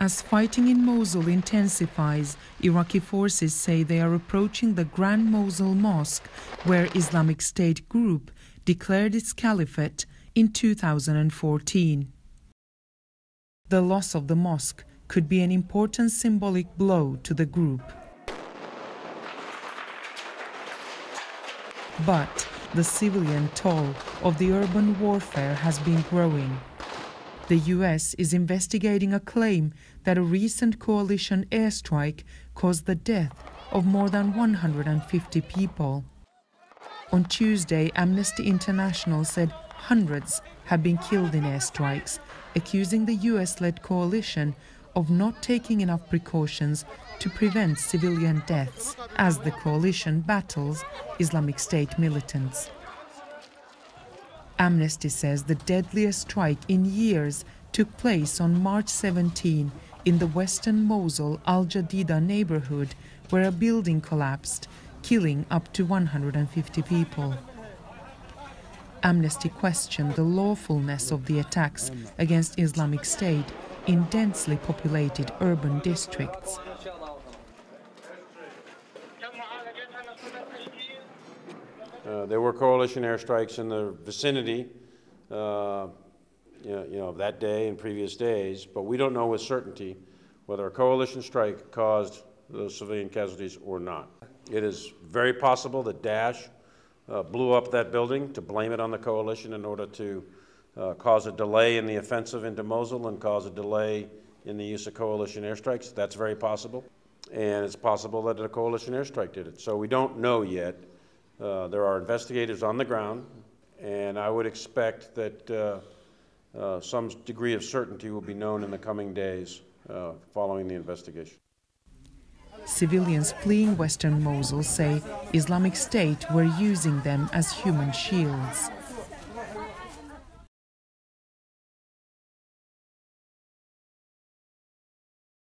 As fighting in Mosul intensifies, Iraqi forces say they are approaching the Grand Mosul Mosque, where Islamic State group declared its caliphate in 2014. The loss of the mosque could be an important symbolic blow to the group. But the civilian toll of the urban warfare has been growing. The US is investigating a claim that a recent coalition airstrike caused the death of more than 150 people. On Tuesday, Amnesty International said hundreds have been killed in airstrikes, accusing the US-led coalition of not taking enough precautions to prevent civilian deaths as the coalition battles Islamic State militants. Amnesty says the deadliest strike in years took place on March 17 in the western Mosul Al-Jadida neighborhood, where a building collapsed, killing up to 150 people. Amnesty questioned the lawfulness of the attacks against Islamic State in densely populated urban districts. There were coalition airstrikes in the vicinity of that day and previous days, but we don't know with certainty whether a coalition strike caused those civilian casualties or not. It is very possible that Daesh blew up that building to blame it on the coalition in order to cause a delay in the offensive into Mosul and cause a delay in the use of coalition airstrikes. That's very possible. And it's possible that a coalition airstrike did it. So we don't know yet. There are investigators on the ground, and I would expect that some degree of certainty will be known in the coming days following the investigation. Civilians fleeing western Mosul say Islamic State were using them as human shields.